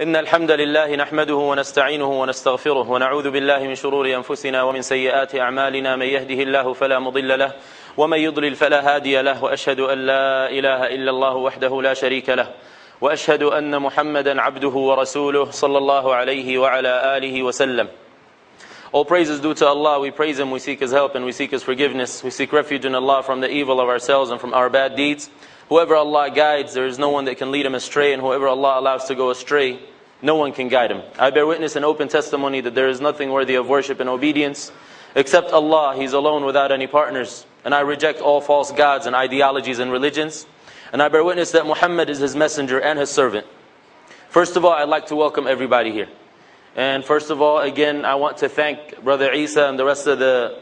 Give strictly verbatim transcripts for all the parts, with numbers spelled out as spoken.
إن الحمد لله نحمده ونستعينه ونستغفره ونعوذ بالله من شرور أنفسنا ومن سيئات أعمالنا من يهده الله فلا مضل له ومن يضلل فلا هادي له وأشهد أن لا إله إلا الله وحده لا شريك له وأشهد أن محمدا عبده ورسوله صلى الله عليه وعلى آله وسلم. All praises due to Allah, we praise Him, we seek His help and we seek His forgiveness. We seek refuge in Allah from the evil of ourselves and from our bad deeds. Whoever Allah guides, there is no one that can lead him astray, and whoever Allah allows to go astray, no one can guide him. I bear witness and open testimony that there is nothing worthy of worship and obedience except Allah. He's alone without any partners. And I reject all false gods and ideologies and religions. And I bear witness that Muhammad is His messenger and His servant. First of all, I'd like to welcome everybody here. And first of all, again, I want to thank Brother Isa and the rest of the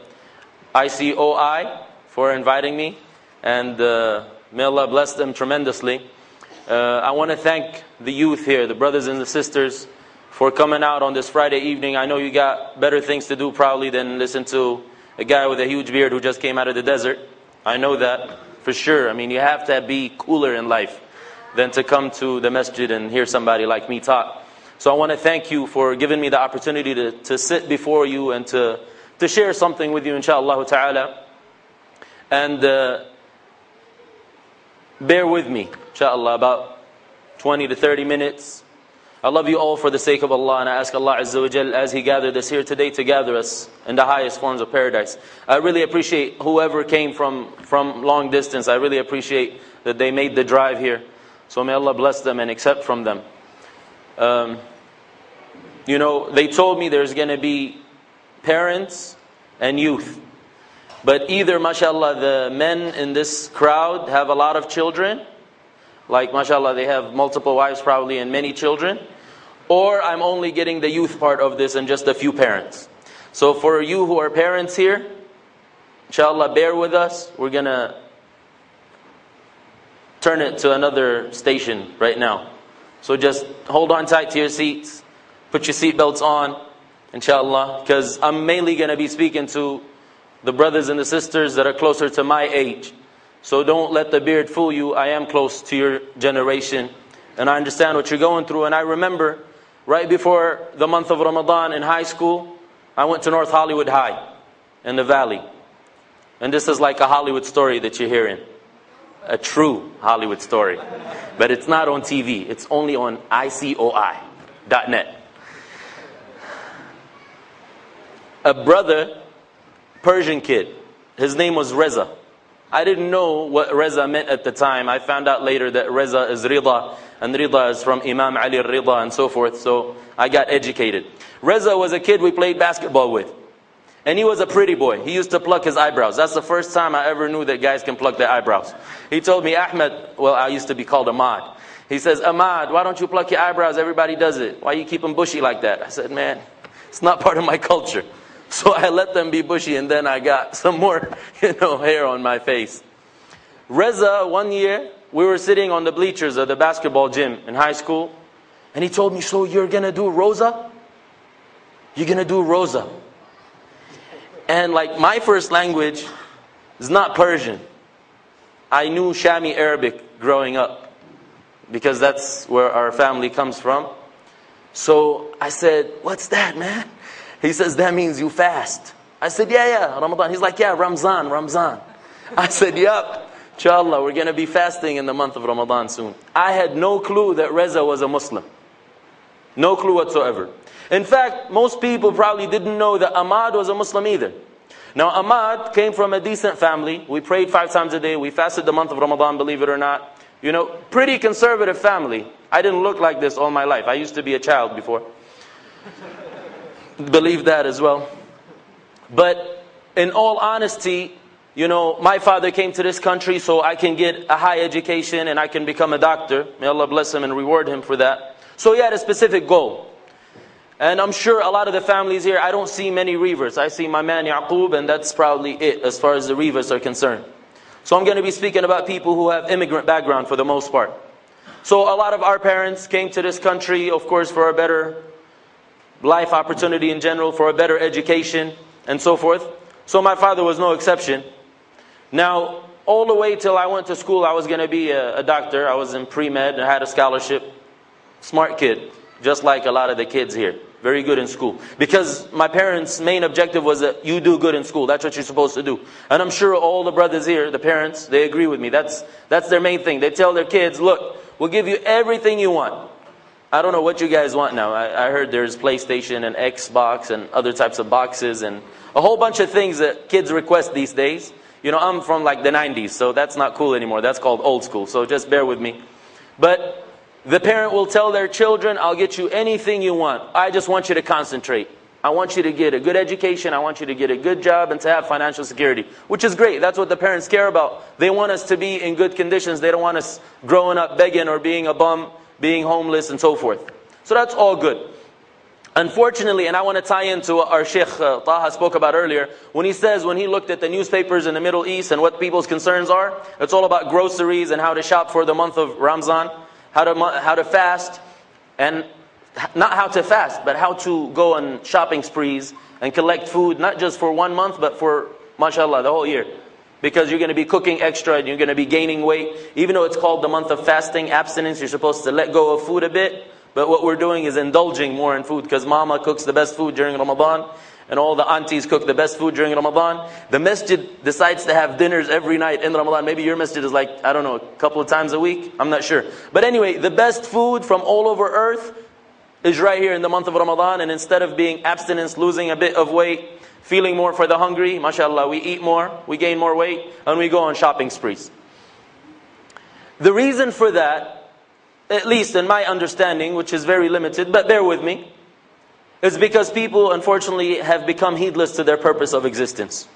I C O I for inviting me. And uh, may Allah bless them tremendously. Uh, I want to thank the youth here, the brothers and the sisters, for coming out on this Friday evening. I know you got better things to do probably than listen to a guy with a huge beard who just came out of the desert. I know that for sure. I mean, you have to be cooler in life than to come to the masjid and hear somebody like me talk. So I want to thank you for giving me the opportunity to, to sit before you and to, to share something with you, inshaAllah ta'ala. And uh, bear with me, inshaAllah, about twenty to thirty minutes. I love you all for the sake of Allah, and I ask Allah Azza wa Jal, as He gathered us here today, to gather us in the highest forms of paradise. I really appreciate whoever came from, from long distance. I really appreciate that they made the drive here. So may Allah bless them and accept from them. Um, you know, they told me there's going to be parents and youth. But either, mashallah, the men in this crowd have a lot of children. Like, mashallah, they have multiple wives probably and many children. Or I'm only getting the youth part of this and just a few parents. So for you who are parents here, inshallah, bear with us. We're going to turn it to another station right now. So just hold on tight to your seats, put your seatbelts on, inshallah, because I'm mainly going to be speaking to the brothers and the sisters that are closer to my age. So don't let the beard fool you. I am close to your generation, and I understand what you're going through. And I remember right before the month of Ramadan in high school, I went to North Hollywood High in the valley. And this is like a Hollywood story that you're hearing. A true Hollywood story. But it's not on T V. It's only on I C O I dot net. A brother, Persian kid. His name was Reza. I didn't know what Reza meant at the time. I found out later that Reza is Rida. And Rida is from Imam Ali Rida and so forth. So I got educated. Reza was a kid we played basketball with. And he was a pretty boy. He used to pluck his eyebrows. That's the first time I ever knew that guys can pluck their eyebrows. He told me, Ahmad, well, I used to be called Ahmad. He says, Ahmad, why don't you pluck your eyebrows? Everybody does it. Why you keep them bushy like that? I said, man, it's not part of my culture. So I let them be bushy, and then I got some more, you know, hair on my face. Reza, one year, we were sitting on the bleachers of the basketball gym in high school. And he told me, so you're going to do Rosa? You're going to do Rosa. And like my first language is not Persian. I knew Shami Arabic growing up because that's where our family comes from. So I said, what's that, man? He says, that means you fast. I said, yeah, yeah, Ramadan. He's like, yeah, Ramzan, Ramzan. I said, yup, inshallah, we're going to be fasting in the month of Ramadan soon. I had no clue that Reza was a Muslim. No clue whatsoever. In fact, most people probably didn't know that Ahmad was a Muslim either. Now, Ahmad came from a decent family. We prayed five times a day. We fasted the month of Ramadan, believe it or not. You know, pretty conservative family. I didn't look like this all my life. I used to be a child before. Believe that as well. But in all honesty, you know, my father came to this country so I can get a high education and I can become a doctor. May Allah bless him and reward him for that. So he had a specific goal. And I'm sure a lot of the families here, I don't see many Reavers. I see my man Yaqub, and that's probably it as far as the Reavers are concerned. So I'm going to be speaking about people who have immigrant background for the most part. So a lot of our parents came to this country, of course, for a better life opportunity in general, for a better education, and so forth. So my father was no exception. Now, all the way till I went to school, I was going to be a, a doctor. I was in pre-med and I had a scholarship. Smart kid. just like a lot of the kids here. Very good in school. Because my parents' main objective was that you do good in school. That's what you're supposed to do. And I'm sure all the brothers here, the parents, they agree with me. That's, that's their main thing. They tell their kids, look, we'll give you everything you want. I don't know what you guys want now. I, I heard there's PlayStation and Xbox and other types of boxes and a whole bunch of things that kids request these days. You know, I'm from like the nineties, so that's not cool anymore. That's called old school, so just bear with me. But the parent will tell their children, I'll get you anything you want. I just want you to concentrate. I want you to get a good education. I want you to get a good job and to have financial security. Which is great. That's what the parents care about. They want us to be in good conditions. They don't want us growing up begging or being a bum, being homeless and so forth. So that's all good. Unfortunately, and I want to tie into what our Sheikh uh, Taha spoke about earlier, when he says, when he looked at the newspapers in the Middle East and what people's concerns are, it's all about groceries and how to shop for the month of Ramzan, how to, how to fast, and not how to fast, but how to go on shopping sprees and collect food, not just for one month, but for, mashallah, the whole year. Because you're going to be cooking extra and you're going to be gaining weight. Even though it's called the month of fasting, abstinence, you're supposed to let go of food a bit. But what we're doing is indulging more in food because mama cooks the best food during Ramadan and all the aunties cook the best food during Ramadan. The masjid decides to have dinners every night in Ramadan. Maybe your masjid is like, I don't know, a couple of times a week. I'm not sure. But anyway, the best food from all over earth is right here in the month of Ramadan. And instead of being abstinence, losing a bit of weight, feeling more for the hungry, mashallah, we eat more, we gain more weight, and we go on shopping sprees. The reason for that, at least in my understanding, which is very limited, but bear with me, it's because people, unfortunately, have become heedless to their purpose of existence.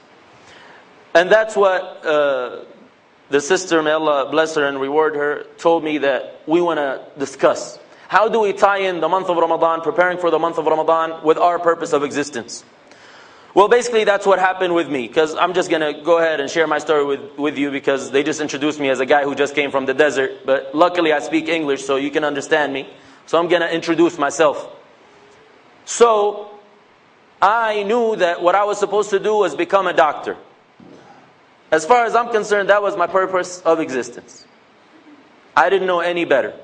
And that's what uh, the sister, may Allah bless her and reward her, told me that we want to discuss. How do we tie in the month of Ramadan, preparing for the month of Ramadan, with our purpose of existence? Well, basically, that's what happened with me, because I'm just going to go ahead and share my story with, with you, because they just introduced me as a guy who just came from the desert. But luckily, I speak English, so you can understand me. So I'm going to introduce myself. So I knew that what I was supposed to do was become a doctor. As far as I'm concerned, that was my purpose of existence. I didn't know any better.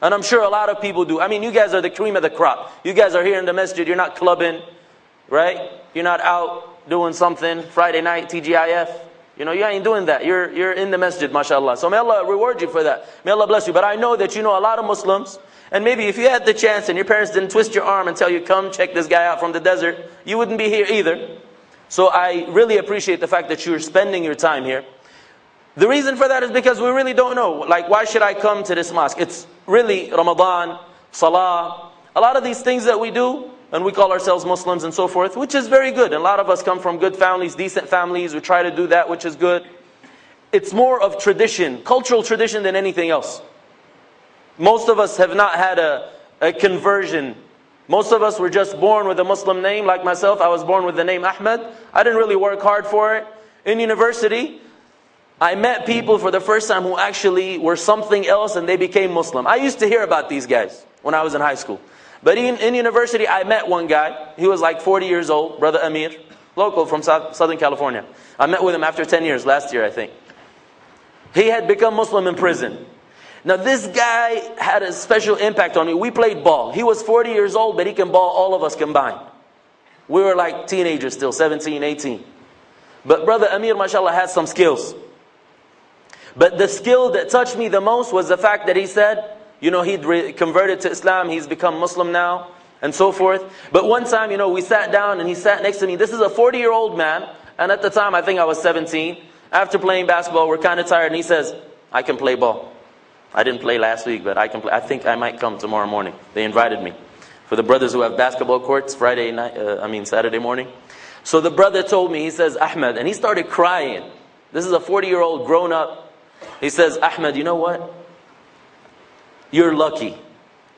And I'm sure a lot of people do. I mean, you guys are the cream of the crop. You guys are here in the masjid. You're not clubbing, right? You're not out doing something Friday night, T G I F. You know, you ain't doing that. You're, you're in the masjid, mashallah. So may Allah reward you for that. May Allah bless you. But I know that you know a lot of Muslims. And maybe if you had the chance and your parents didn't twist your arm and tell you, come check this guy out from the desert, you wouldn't be here either. So I really appreciate the fact that you're spending your time here. The reason for that is because we really don't know. Like, why should I come to this mosque? It's really Ramadan, Salah, a lot of these things that we do. And we call ourselves Muslims and so forth, which is very good. And a lot of us come from good families, decent families. We try to do that, which is good. It's more of tradition, cultural tradition than anything else. Most of us have not had a, a conversion. Most of us were just born with a Muslim name. Like myself, I was born with the name Ahmad. I didn't really work hard for it. In university, I met people for the first time who actually were something else and they became Muslim. I used to hear about these guys when I was in high school. But in, in university, I met one guy. He was like forty years old, brother Amir, local from South, Southern California. I met with him after ten years, last year I think. He had become Muslim in prison. Now this guy had a special impact on me. We played ball. He was forty years old, but he can ball all of us combined. We were like teenagers still, seventeen, eighteen. But brother Amir, mashallah, had some skills. But the skill that touched me the most was the fact that he said, you know, he'd re converted to Islam, he's become Muslim now, and so forth. But one time, you know, we sat down and he sat next to me. This is a forty-year-old man, and at the time, I think I was seventeen. After playing basketball, we're kind of tired, and he says, I can play ball. I didn't play last week, but I can play. I think I might come tomorrow morning. They invited me. For the brothers who have basketball courts, Friday night, uh, I mean Saturday morning. So the brother told me, he says, Ahmed, and he started crying. This is a forty-year-old grown-up. He says, Ahmed, you know what? You're lucky. I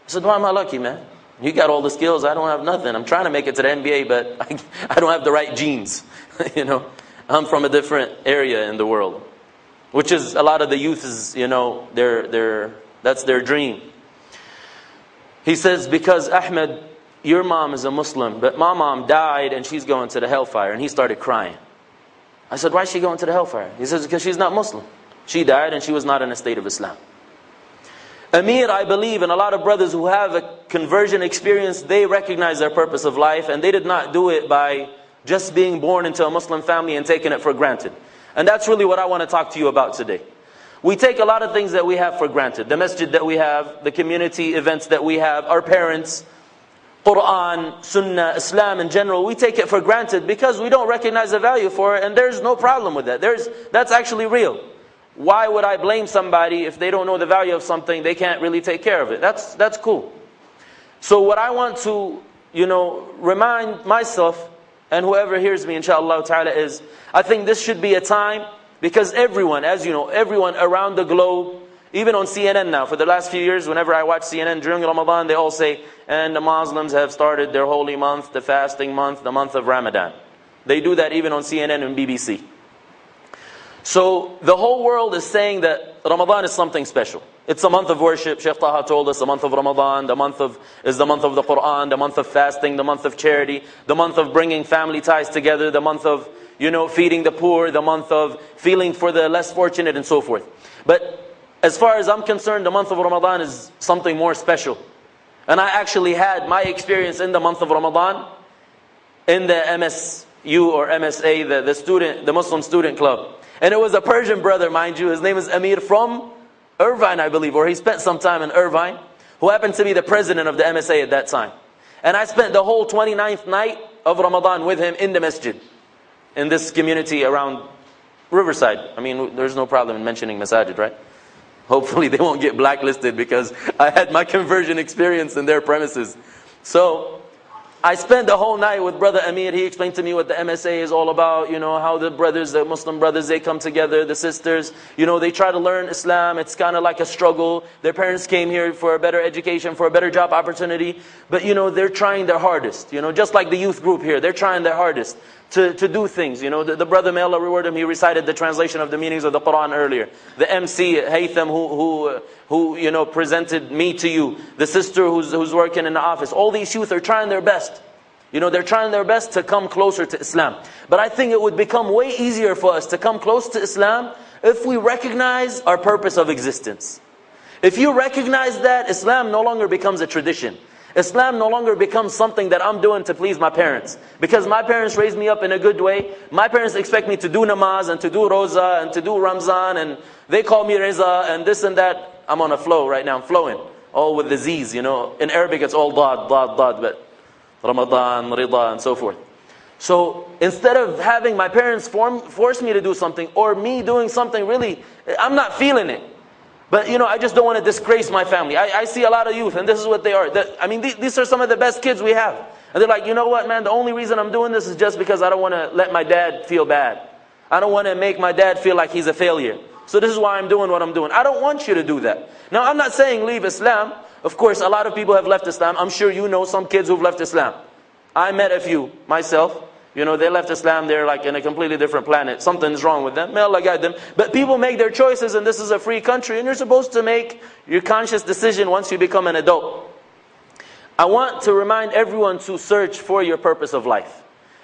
said, why am I lucky, man? You got all the skills. I don't have nothing. I'm trying to make it to the N B A, but I, I don't have the right genes. You know, I'm from a different area in the world, which is a lot of the youths, you know, they're, they're, that's their dream. He says, because Ahmed, your mom is a Muslim, but my mom died and she's going to the hellfire. And he started crying. I said, why is she going to the hellfire? He says, because she's not Muslim. She died and she was not in a state of Islam. Amir, I believe, and a lot of brothers who have a conversion experience, they recognized their purpose of life, and they did not do it by just being born into a Muslim family and taking it for granted. And that's really what I want to talk to you about today. We take a lot of things that we have for granted. The masjid that we have, the community events that we have, our parents, Quran, Sunnah, Islam in general, we take it for granted because we don't recognize the value for it, and there's no problem with that. There's, that's actually real. Why would I blame somebody if they don't know the value of something, they can't really take care of it? That's, that's cool. So what I want to, you know, remind myself and whoever hears me, inshaAllah ta'ala, is I think this should be a time, because everyone, as you know, everyone around the globe, even on C N N now, for the last few years, whenever I watch C N N during Ramadan, they all say, and the Muslims have started their holy month, the fasting month, the month of Ramadan. They do that even on C N N and B B C. So the whole world is saying that Ramadan is something special. It's a month of worship. Shaykh Taha told us the month of Ramadan, the month of is the month of the Quran, the month of fasting, the month of charity, the month of bringing family ties together, the month of, you know, feeding the poor, the month of feeling for the less fortunate and so forth. But as far as I'm concerned, the month of Ramadan is something more special. And I actually had my experience in the month of Ramadan in the M S U or M S A, the, the student, the Muslim student club. And it was a Persian brother, mind you, his name is Amir from Irvine, I believe, or he spent some time in Irvine, who happened to be the president of the M S A at that time. And I spent the whole twenty-ninth night of Ramadan with him in the masjid, in this community around Riverside. I mean, there's no problem in mentioning masajid, right? Hopefully they won't get blacklisted because I had my conversion experience in their premises. So I spent the whole night with Brother Amir. He explained to me what the M S A is all about, you know, how the brothers, the Muslim brothers, they come together, the sisters, you know, they try to learn Islam. It's kind of like a struggle. Their parents came here for a better education, for a better job opportunity. But, you know, they're trying their hardest, you know, just like the youth group here. They're trying their hardest to, to do things, you know. The, the brother, may Allah reward him, he recited the translation of the meanings of the Quran earlier. The M C, Haytham, who, who, who you know, presented me to you. The sister who's, who's working in the office. All these youth are trying their best. You know, they're trying their best to come closer to Islam. But I think it would become way easier for us to come close to Islam if we recognize our purpose of existence. If you recognize that, Islam no longer becomes a tradition. Islam no longer becomes something that I'm doing to please my parents. Because my parents raised me up in a good way. My parents expect me to do namaz and to do roza and to do Ramzan. And they call me Reza and this and that. I'm on a flow right now. I'm flowing. All with the Z's, you know. In Arabic it's all dad, dad, dad. But Ramadan, Rida, and so forth. So instead of having my parents form, force me to do something, or me doing something really, I'm not feeling it. But you know, I just don't want to disgrace my family. I, I see a lot of youth, and this is what they are. The, I mean, th these are some of the best kids we have. And they're like, you know what, man, the only reason I'm doing this is just because I don't want to let my dad feel bad. I don't want to make my dad feel like he's a failure. So this is why I'm doing what I'm doing. I don't want you to do that. Now, I'm not saying leave Islam. Of course, a lot of people have left Islam. I'm sure you know some kids who've left Islam. I met a few, myself. You know, they left Islam. They're like in a completely different planet. Something's wrong with them. May Allah guide them. But people make their choices, and this is a free country. And you're supposed to make your conscious decision once you become an adult. I want to remind everyone to search for your purpose of life.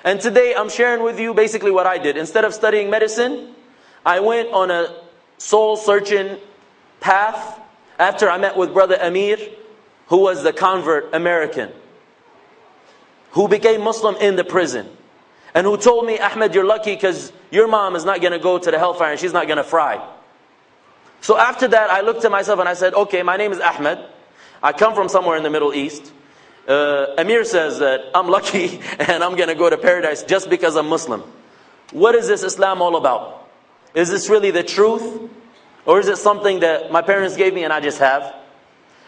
And today, I'm sharing with you basically what I did. Instead of studying medicine, I went on a soul-searching path after I met with Brother Amir, who was the convert American, who became Muslim in the prison, and who told me, Ahmed, you're lucky because your mom is not going to go to the hellfire and she's not going to fry. So after that, I looked at myself and I said, okay, my name is Ahmed. I come from somewhere in the Middle East. Uh, Amir says that I'm lucky and I'm going to go to paradise just because I'm Muslim. What is this Islam all about? Is this really the truth? Or is it something that my parents gave me and I just have?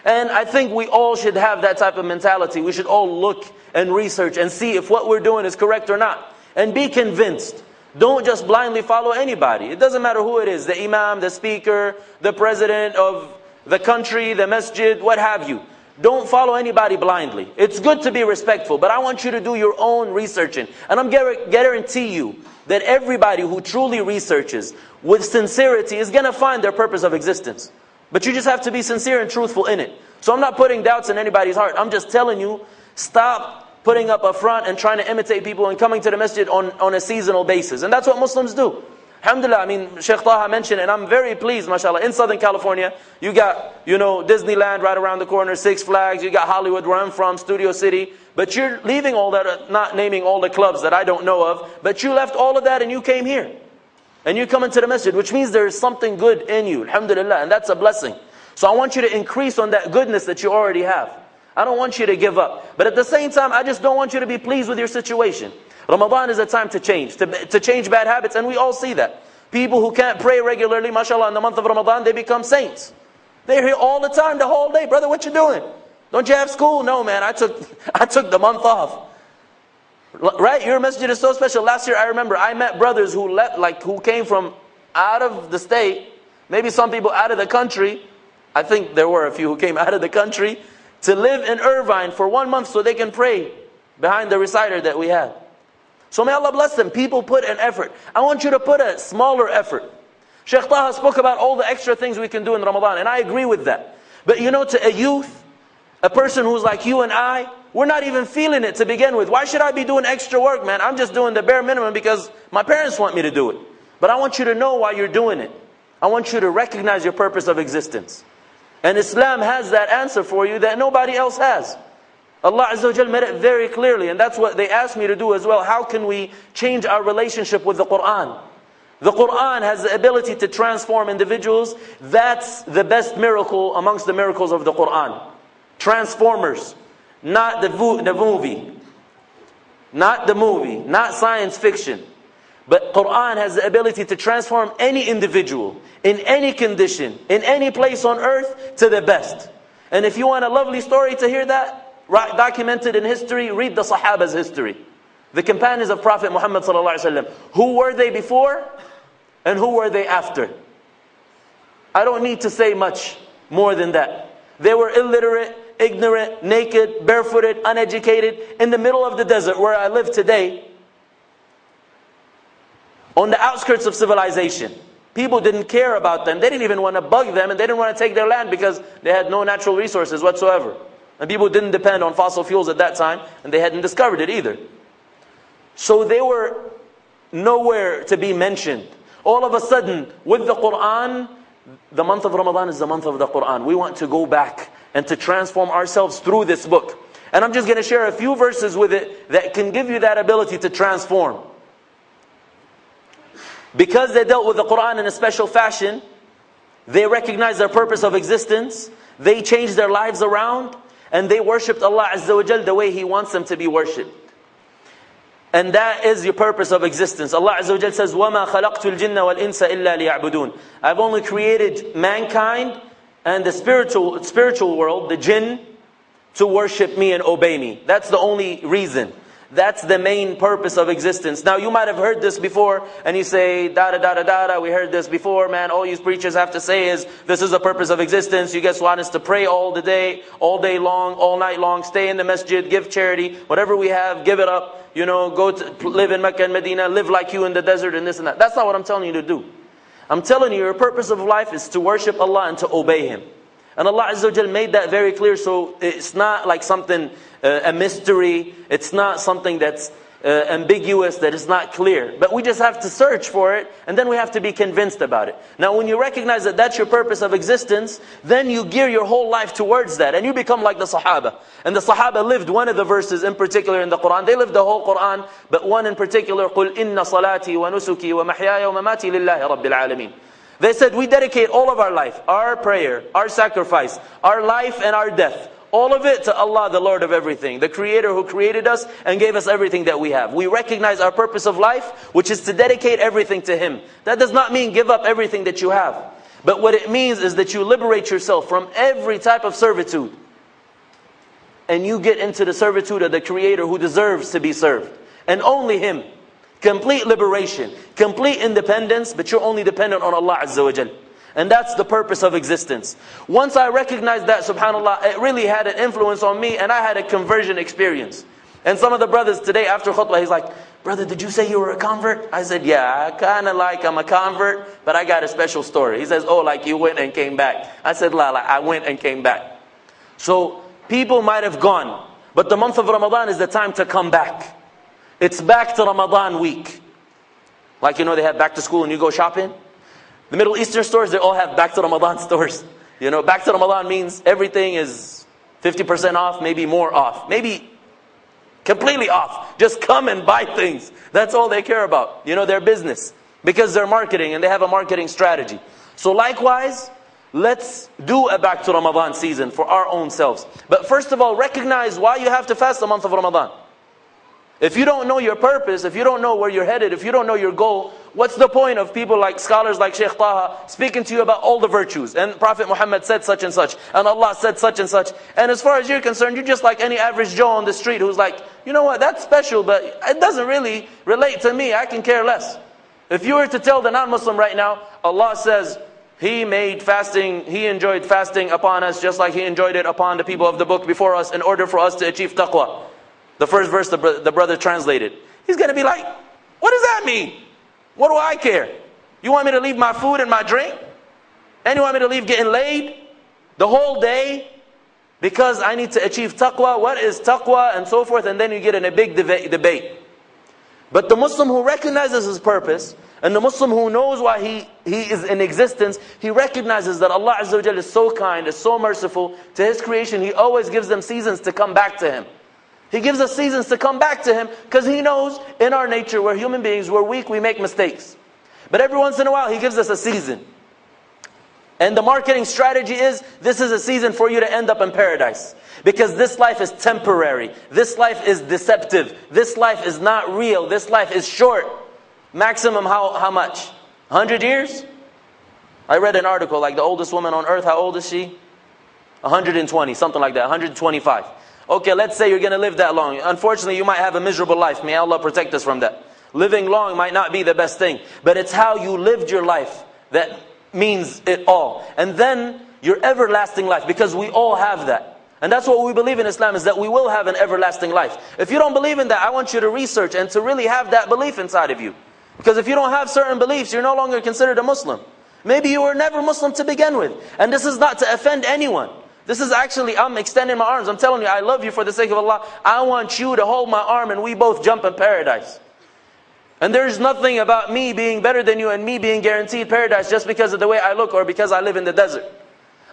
And I think we all should have that type of mentality. We should all look and research and see if what we're doing is correct or not. And be convinced. Don't just blindly follow anybody. It doesn't matter who it is. The imam, the speaker, the president of the country, the masjid, what have you. Don't follow anybody blindly. It's good to be respectful, but I want you to do your own researching. And I'm guarantee you that everybody who truly researches with sincerity is going to find their purpose of existence. But you just have to be sincere and truthful in it. So I'm not putting doubts in anybody's heart. I'm just telling you, stop putting up a front and trying to imitate people and coming to the masjid on, on a seasonal basis. And that's what Muslims do. Alhamdulillah, I mean, Shaykh Taha mentioned, and I'm very pleased, mashallah, in Southern California, you got, you know, Disneyland right around the corner, Six Flags, you got Hollywood, where I'm from, Studio City, but you're leaving all that, not naming all the clubs that I don't know of, but you left all of that and you came here. And you come into the masjid, which means there is something good in you, alhamdulillah, and that's a blessing. So I want you to increase on that goodness that you already have. I don't want you to give up. But at the same time, I just don't want you to be pleased with your situation. Ramadan is a time to change, to, to change bad habits, and we all see that. People who can't pray regularly, mashallah, in the month of Ramadan, they become saints. They're here all the time, the whole day. Brother, what you doing? Don't you have school? No, man, I took, I took the month off. Right? Your masjid is so special. Last year, I remember, I met brothers who left, like, who came from out of the state, maybe some people out of the country. I think there were a few who came out of the country to live in Irvine for one month so they can pray behind the reciter that we have. So may Allah bless them. People put an effort. I want you to put a smaller effort. Shaykh Taha spoke about all the extra things we can do in Ramadan, and I agree with that. But you know, to a youth, a person who's like you and I, we're not even feeling it to begin with. Why should I be doing extra work, man? I'm just doing the bare minimum because my parents want me to do it. But I want you to know why you're doing it. I want you to recognize your purpose of existence. And Islam has that answer for you that nobody else has. Allah Azza wa Jal made it very clearly, and that's what they asked me to do as well. How can we change our relationship with the Quran? The Quran has the ability to transform individuals. That's the best miracle amongst the miracles of the Quran. Transformers, not the, the movie, not the movie, not science fiction. But Quran has the ability to transform any individual, in any condition, in any place on earth, to the best. And if you want a lovely story to hear that, right, documented in history, read the Sahaba's history. The companions of Prophet Muhammad sallallahu alaihi wasallam. Who were they before and who were they after? I don't need to say much more than that. They were illiterate, ignorant, naked, barefooted, uneducated, in the middle of the desert where I live today. On the outskirts of civilization. People didn't care about them. They didn't even want to bug them, and they didn't want to take their land because they had no natural resources whatsoever. And people didn't depend on fossil fuels at that time, and they hadn't discovered it either. So they were nowhere to be mentioned. All of a sudden, with the Quran, the month of Ramadan is the month of the Quran. We want to go back and to transform ourselves through this book. And I'm just going to share a few verses with it that can give you that ability to transform. Because they dealt with the Quran in a special fashion, they recognized their purpose of existence, they changed their lives around, and they worshipped Allah Azza wa Jal the way He wants them to be worshipped. And that is your purpose of existence. Allah Azza wa Jal says, وَمَا خَلَقْتُ الْجِنَّ وَالْإِنسَ إِلَّا لِيَعْبُدُونَ. I've only created mankind and the spiritual, spiritual world, the jinn, to worship me and obey me. That's the only reason. That's the main purpose of existence. Now, you might have heard this before, and you say, da da da da da da, we heard this before, man. All you preachers have to say is, this is the purpose of existence. You guys want us to pray all the day, all day long, all night long, stay in the masjid, give charity, whatever we have, give it up, you know, go to live in Mecca and Medina, live like you in the desert and this and that. That's not what I'm telling you to do. I'm telling you, your purpose of life is to worship Allah and to obey Him. And Allah Azza wa Jal made that very clear, so it's not like something, uh, a mystery. It's not something that's uh, ambiguous, that is not clear. But we just have to search for it, and then we have to be convinced about it. Now, when you recognize that that's your purpose of existence, then you gear your whole life towards that, and you become like the Sahaba. And the Sahaba lived one of the verses in particular in the Quran. They lived the whole Quran, but one in particular, قُلْ إِنَّ صَلَاتِي وَنُسُكِي وَمَحْيَايَ وَمَمَاتِي لِلَّهِ رَبِّ الْعَالَمِينَ. They said, we dedicate all of our life, our prayer, our sacrifice, our life and our death, all of it to Allah, the Lord of everything, the Creator who created us and gave us everything that we have. We recognize our purpose of life, which is to dedicate everything to Him. That does not mean give up everything that you have. But what it means is that you liberate yourself from every type of servitude. And you get into the servitude of the Creator who deserves to be served. And only Him. Complete liberation, complete independence, but you're only dependent on Allah Azza wa Jal. And that's the purpose of existence. Once I recognized that, subhanAllah, it really had an influence on me, and I had a conversion experience. And some of the brothers today after khutbah, he's like, brother, did you say you were a convert? I said, yeah, I kind of like I'm a convert, but I got a special story. He says, oh, like you went and came back. I said, la, la, I went and came back. So people might have gone, but the month of Ramadan is the time to come back. It's back to Ramadan week. Like, you know, they have back to school and you go shopping. The Middle Eastern stores, they all have back to Ramadan stores. You know, back to Ramadan means everything is fifty percent off, maybe more off. Maybe completely off. Just come and buy things. That's all they care about. You know, their business. Because they're marketing and they have a marketing strategy. So likewise, let's do a back to Ramadan season for our own selves. But first of all, recognize why you have to fast the month of Ramadan. If you don't know your purpose, if you don't know where you're headed, if you don't know your goal, what's the point of people like scholars like Shaykh Taha speaking to you about all the virtues? And Prophet Muhammad said such and such. And Allah said such and such. And as far as you're concerned, you're just like any average Joe on the street who's like, you know what, that's special, but it doesn't really relate to me. I can care less. If you were to tell the non-Muslim right now, Allah says, He made fasting, He enjoyed fasting upon us just like He enjoyed it upon the people of the book before us in order for us to achieve taqwa. The first verse the, bro the brother translated. He's going to be like, what does that mean? What do I care? You want me to leave my food and my drink? And you want me to leave getting laid? The whole day? Because I need to achieve taqwa. What is taqwa? And so forth. And then you get in a big deba debate. But the Muslim who recognizes his purpose, and the Muslim who knows why he, he is in existence, he recognizes that Allah Azza wa Jal is so kind, is so merciful to His creation. He always gives them seasons to come back to Him. He gives us seasons to come back to Him because He knows in our nature, we're human beings, we're weak, we make mistakes. But every once in a while, He gives us a season. And the marketing strategy is, this is a season for you to end up in paradise. Because this life is temporary. This life is deceptive. This life is not real. This life is short. Maximum how, how much? one hundred years? I read an article like the oldest woman on earth. How old is she? one hundred twenty, something like that. one hundred twenty-five. Okay, let's say you're going to live that long. Unfortunately, you might have a miserable life. May Allah protect us from that. Living long might not be the best thing. But it's how you lived your life that means it all. And then your everlasting life. Because we all have that. And that's what we believe in Islam, is that we will have an everlasting life. If you don't believe in that, I want you to research and to really have that belief inside of you. Because if you don't have certain beliefs, you're no longer considered a Muslim. Maybe you were never Muslim to begin with. And this is not to offend anyone. This is actually, I'm extending my arms. I'm telling you, I love you for the sake of Allah. I want you to hold my arm and we both jump in paradise. And there's nothing about me being better than you and me being guaranteed paradise just because of the way I look or because I live in the desert.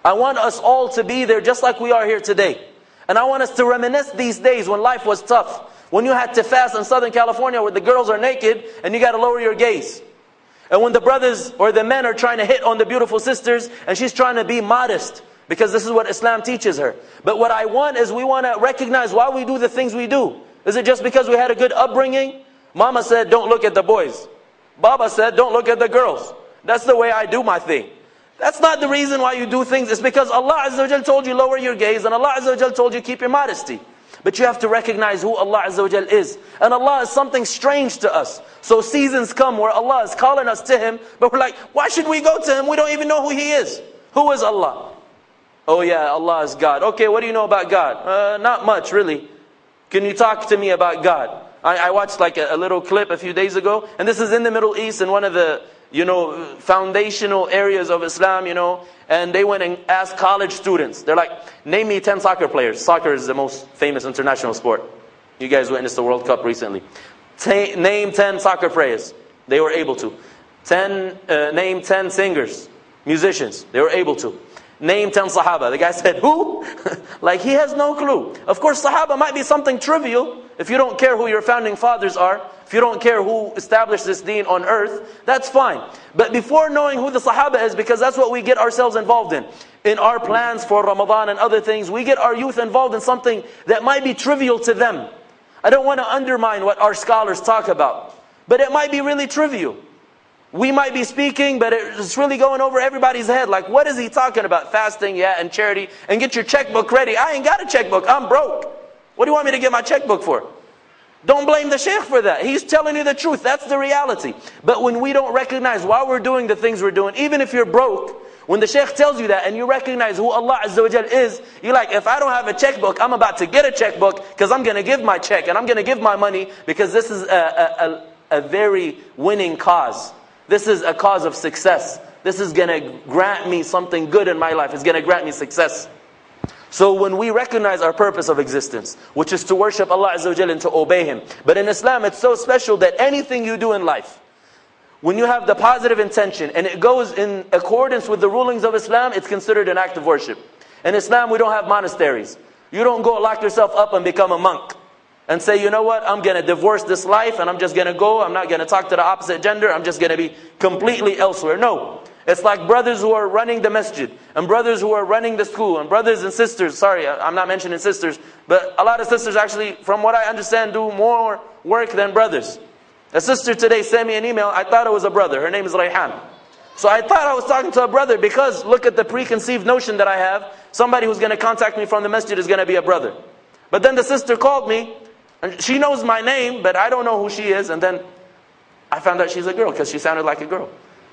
I want us all to be there just like we are here today. And I want us to reminisce these days when life was tough. When you had to fast in Southern California where the girls are naked and you got to lower your gaze. And when the brothers or the men are trying to hit on the beautiful sisters and she's trying to be modest. Because this is what Islam teaches her. But what I want is we want to recognize why we do the things we do. Is it just because we had a good upbringing? Mama said, don't look at the boys. Baba said, don't look at the girls. That's the way I do my thing. That's not the reason why you do things. It's because Allah Azza wa Jal told you lower your gaze. And Allah Azza wa Jal told you keep your modesty. But you have to recognize who Allah Azza wa Jal is. And Allah is something strange to us. So seasons come where Allah is calling us to Him. But we're like, why should we go to Him? We don't even know who He is. Who is Allah? Oh yeah, Allah is God. Okay, what do you know about God? Uh, not much really. Can you talk to me about God? I, I watched like a, a little clip a few days ago. And this is in the Middle East and one of the... you know, foundational areas of Islam, you know, and they went and asked college students. They're like, name me ten soccer players. Soccer is the most famous international sport. You guys witnessed the World Cup recently. T name ten soccer players. They were able to. Ten, uh, name ten singers, musicians. They were able to. Name ten Sahaba. The guy said, who? Like, he has no clue. Of course, Sahaba might be something trivial. If you don't care who your founding fathers are, if you don't care who established this deen on earth, that's fine. But before knowing who the Sahaba is, because that's what we get ourselves involved in. In our plans for Ramadan and other things, we get our youth involved in something that might be trivial to them. I don't want to undermine what our scholars talk about. But it might be really trivial. We might be speaking, but it's really going over everybody's head. Like, what is he talking about? Fasting, yeah, and charity. And get your checkbook ready. I ain't got a checkbook. I'm broke. What do you want me to get my checkbook for? Don't blame the sheikh for that. He's telling you the truth. That's the reality. But when we don't recognize why we're doing the things we're doing, even if you're broke, when the sheikh tells you that and you recognize who Allah Azza wa Jal is, you're like, if I don't have a checkbook, I'm about to get a checkbook because I'm going to give my check and I'm going to give my money because this is a, a, a, a very winning cause. This is a cause of success. This is going to grant me something good in my life. It's going to grant me success. So when we recognize our purpose of existence, which is to worship Allah Azza wa Jalla and to obey Him. But in Islam, it's so special that anything you do in life, When you have the positive intention and it goes in accordance with the rulings of Islam, it's considered an act of worship. In Islam, we don't have monasteries. You don't go lock yourself up and become a monk and say, you know what, I'm going to divorce this life and I'm just going to go, I'm not going to talk to the opposite gender, I'm just going to be completely elsewhere. No. It's like brothers who are running the masjid, and brothers who are running the school, and brothers and sisters, sorry, I'm not mentioning sisters, but a lot of sisters actually, from what I understand, do more work than brothers. A sister today sent me an email, I thought it was a brother, her name is Rayhan. So I thought I was talking to a brother because look at the preconceived notion that I have, somebody who's going to contact me from the masjid is going to be a brother. But then the sister called me, and she knows my name, but I don't know who she is, and then I found out she's a girl because she sounded like a girl.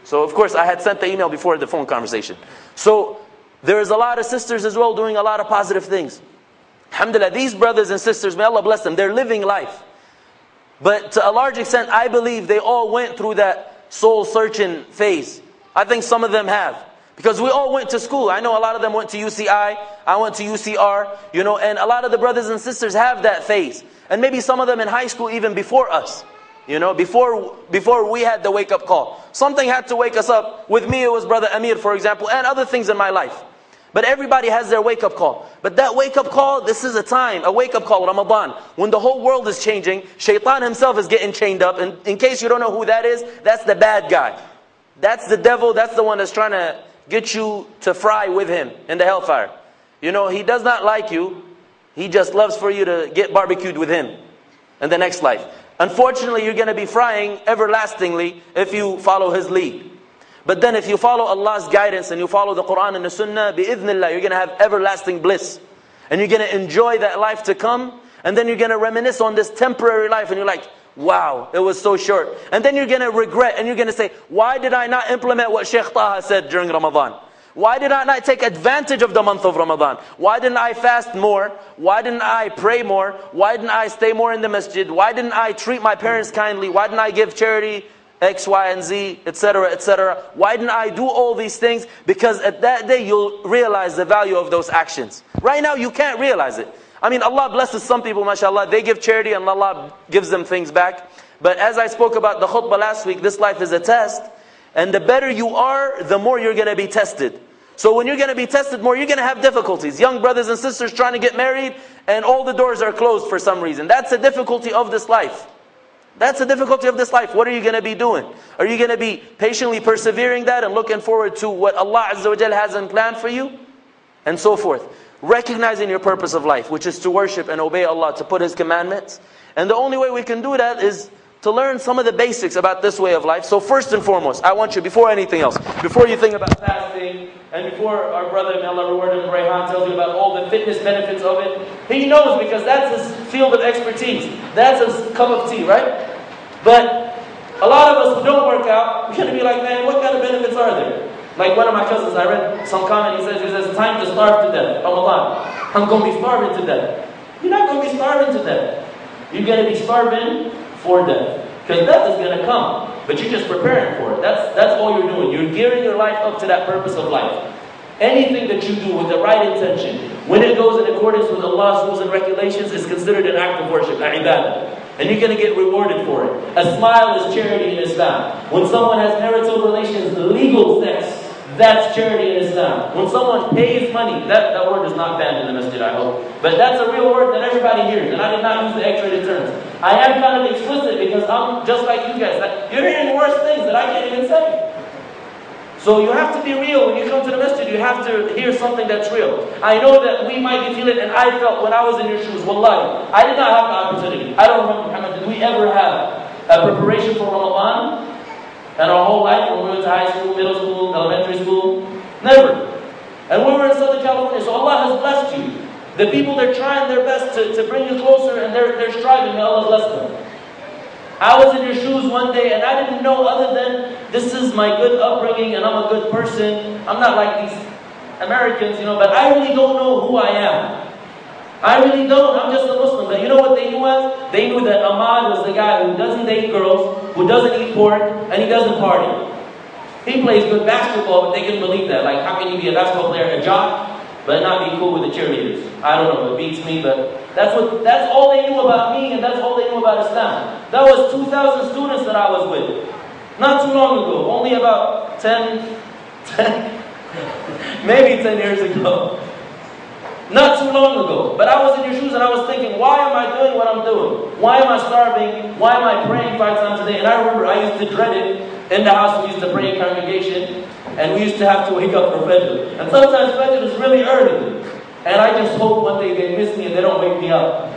So of course I had sent the email before the phone conversation. So there is a lot of sisters as well doing a lot of positive things. Alhamdulillah, these brothers and sisters, may Allah bless them, they're living life. But to a large extent, I believe they all went through that soul-searching phase. I think some of them have. Because we all went to school. I know a lot of them went to U C I, I went to U C R, you know, and a lot of the brothers and sisters have that phase. And maybe some of them in high school even before us. You know, before before we had the wake-up call. Something had to wake us up. With me, it was Brother Amir, for example, and other things in my life. But everybody has their wake-up call. But that wake-up call, this is a time, a wake-up call, Ramadan. When the whole world is changing, Shaitan himself is getting chained up. And in case you don't know who that is, that's the bad guy. That's the devil, that's the one that's trying to get you to fry with him in the hellfire. You know, he does not like you. He just loves for you to get barbecued with him in the next life. Unfortunately, you're going to be frying everlastingly if you follow his lead. But then if you follow Allah's guidance and you follow the Quran and the Sunnah, bi-idhnillah, you're going to have everlasting bliss. And you're going to enjoy that life to come. And then you're going to reminisce on this temporary life. And you're like, wow, it was so short. And then you're going to regret and you're going to say, why did I not implement what Sheikh Taha said during Ramadan? Why did I not take advantage of the month of Ramadan? Why didn't I fast more? Why didn't I pray more? Why didn't I stay more in the masjid? Why didn't I treat my parents kindly? Why didn't I give charity X, Y, and Z, et cetera, et cetera? Why didn't I do all these things? Because at that day you'll realize the value of those actions. Right now you can't realize it. I mean, Allah blesses some people, mashallah, they give charity and Allah gives them things back. But as I spoke about the khutbah last week, this life is a test. And the better you are, the more you're going to be tested. So when you're going to be tested more, you're going to have difficulties. Young brothers and sisters trying to get married, and all the doors are closed for some reason. That's a difficulty of this life. That's a difficulty of this life. What are you going to be doing? Are you going to be patiently persevering that and looking forward to what Allah Azza wa Jal has in plan for you? And so forth. Recognizing your purpose of life, which is to worship and obey Allah, to put His commandments. And the only way we can do that is to learn some of the basics about this way of life. So first and foremost, I want you, before anything else, before you think about fasting, and before our brother, may Allah reward him, Rayhan, tells you about all the fitness benefits of it, he knows because that's his field of expertise. That's his cup of tea, right? But a lot of us who don't work out, we're going to be like, man, what kind of benefits are there? Like one of my cousins, I read some comment, he says, he says, it's time to starve to death. Ramadan, I'm going to be starving to death. You're not going to be starving to death. You're going to be starving for death. Because death is going to come. But you're just preparing for it. That's, that's all you're doing. You're gearing your life up to that purpose of life. Anything that you do with the right intention, when it goes in accordance with Allah's rules and regulations, is considered an act of worship, an ibadah. And you're going to get rewarded for it. A smile is charity in Islam. When someone has marital relations, legal sex, that's charity in Islam. When someone pays money, that, that word is not banned in the masjid, I hope. But that's a real word that everybody hears, and I did not use the X-rated terms. I am kind of explicit because I'm just like you guys. You're hearing worse things that I can't even say. So you have to be real when you come to the masjid. You have to hear something that's real. I know that we might be feeling, and I felt when I was in your shoes, wallahi, I did not have an opportunity. I don't remember, Muhammad, did we ever have a preparation for Ramadan? And our whole life, when we went to high school, middle school, elementary school, never. And we were in Southern California, so Allah has blessed you. The people, they're trying their best to, to bring you closer, and they're, they're striving, may Allah bless them. I was in your shoes one day, and I didn't know other than, this is my good upbringing, and I'm a good person. I'm not like these Americans, you know, but I really don't know who I am. I really don't, I'm just a Muslim. But you know what they knew as? They knew that Ahmad was the guy who doesn't date girls, who doesn't eat pork, and he doesn't party. He plays good basketball, but they couldn't believe that. Like, how can you be a basketball player and a jock, but not be cool with the cheerleaders? I don't know, it beats me, but that's what. That's all they knew about me, and that's all they knew about Islam. That was two thousand students that I was with. Not too long ago, only about ten, ten maybe ten years ago. Not too long ago. But I was in your shoes and I was thinking, why am I doing what I'm doing? Why am I starving? Why am I praying five times a day? And I remember I used to dread it. In the house we used to pray in congregation and we used to have to wake up for Fajr. And sometimes Fajr is really early. And I just hope one day they miss me and they don't wake me up.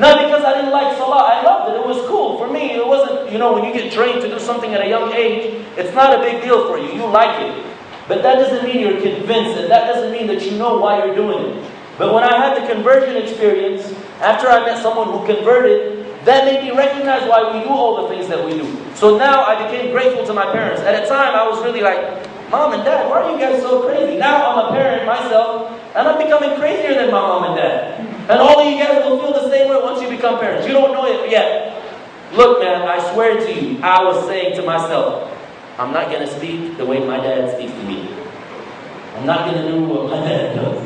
Not because I didn't like Salah, I loved it, it was cool for me. It wasn't, you know, when you get trained to do something at a young age, it's not a big deal for you, you like it. But that doesn't mean you're convinced, and that doesn't mean that you know why you're doing it. But when I had the conversion experience, after I met someone who converted, that made me recognize why we do all the things that we do. So now I became grateful to my parents. At a time, I was really like, Mom and Dad, why are you guys so crazy? Now I'm a parent myself, and I'm becoming crazier than my mom and dad. And all of you guys will feel the same way once you become parents. You don't know it yet. Look, man, I swear to you, I was saying to myself, I'm not going to speak the way my dad speaks to me. I'm not going to do what my dad does.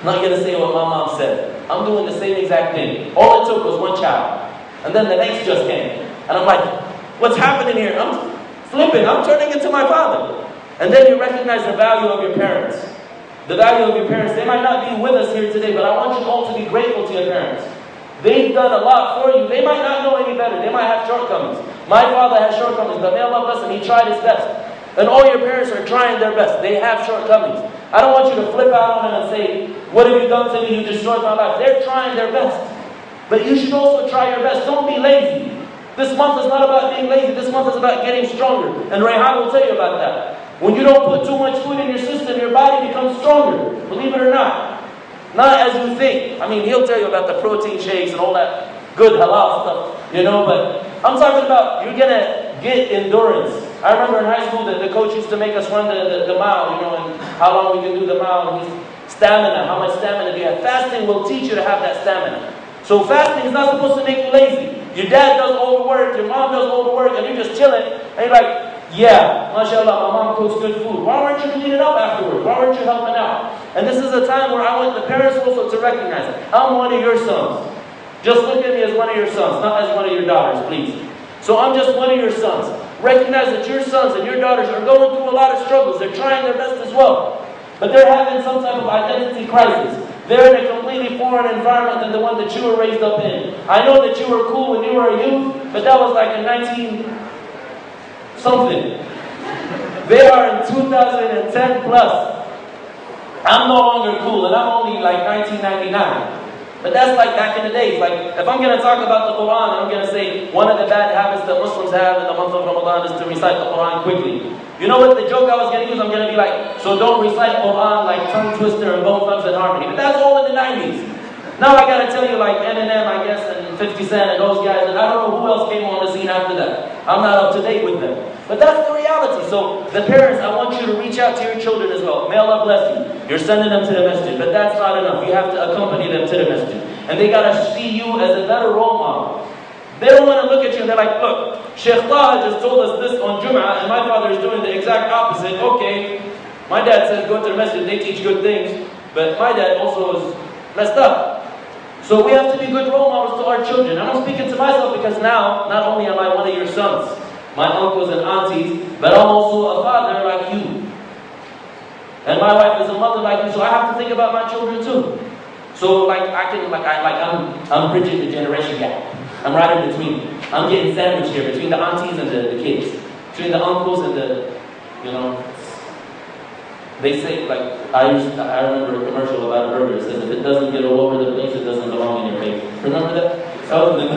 I'm not going to say what my mom said. I'm doing the same exact thing. All it took was one child. And then the next just came. And I'm like, what's happening here? I'm flipping. I'm turning into my father. And then you recognize the value of your parents. The value of your parents. They might not be with us here today, but I want you all to be grateful to your parents. They've done a lot for you. They might not know any better. They might have shortcomings. My father has shortcomings, but may Allah bless him. He tried his best. And all your parents are trying their best. They have shortcomings. I don't want you to flip out on them and say, what have you done to me? You destroyed my life. They're trying their best. But you should also try your best. Don't be lazy. This month is not about being lazy. This month is about getting stronger. And Rayhan will tell you about that. When you don't put too much food in your system, your body becomes stronger, believe it or not. Not as you think. I mean, he'll tell you about the protein shakes and all that good halal stuff, you know, but I'm talking about you're going to get endurance. I remember in high school that the coach used to make us run the, the, the mile, you know, and how long we can do the mile, and his stamina, how much stamina do you have. Fasting will teach you to have that stamina. So fasting is not supposed to make you lazy. Your dad does all the work, your mom does all the work, and you're just chilling, and you're like, yeah, mashallah, my mom cooks good food. Why weren't you cleaning up afterwards? Why weren't you helping out? And this is a time where I want the parents also to recognize it. I'm one of your sons. Just look at me as one of your sons, not as one of your daughters, please. So I'm just one of your sons. Recognize that your sons and your daughters are going through a lot of struggles. They're trying their best as well. But they're having some type of identity crisis. They're in a completely foreign environment than the one that you were raised up in. I know that you were cool when you were a youth, but that was like in nineteen something. They are in two thousand ten plus. I'm no longer cool and I'm only like nineteen ninety-nine. But that's like back in the days. Like if I'm going to talk about the Quran, I'm going to say one of the bad habits that Muslims have in the month of Ramadan is to recite the Quran quickly. You know what the joke I was going to use? I'm going to be like, so don't recite Quran like tongue twister and bone thumbs and harmony. But that's all in the nineties. Now I got to tell you like Eminem, I guess, and fifty cent and those guys, and I don't know who else came on the scene after that. I'm not up to date with them. But that's the reality. So the parents, I want you to reach out to your children as well. May Allah bless you. You're sending them to the masjid, but that's not enough. You have to accompany them to the masjid. And they got to see you as a better role model. They don't want to look at you and they're like, look, Sheikh Taha just told us this on Jum'ah and my father is doing the exact opposite. Okay, my dad says go to the masjid, they teach good things, but my dad also is messed up. So we have to be good role models to our children. And I'm speaking to myself because now, not only am I one of your sons, my uncles and aunties, but I'm also a father like you. And my wife is a mother like you, so I have to think about my children too. So like, I can, like, I, like I'm, I'm bridging the generation gap. I'm right in between. I'm getting sandwiched here between the aunties and the, the kids. Between the uncles and the, you know. They say, like, I used to, I remember a commercial about a burger. It says, if it doesn't get all over the place, it doesn't belong in your face. Remember that? Oh, the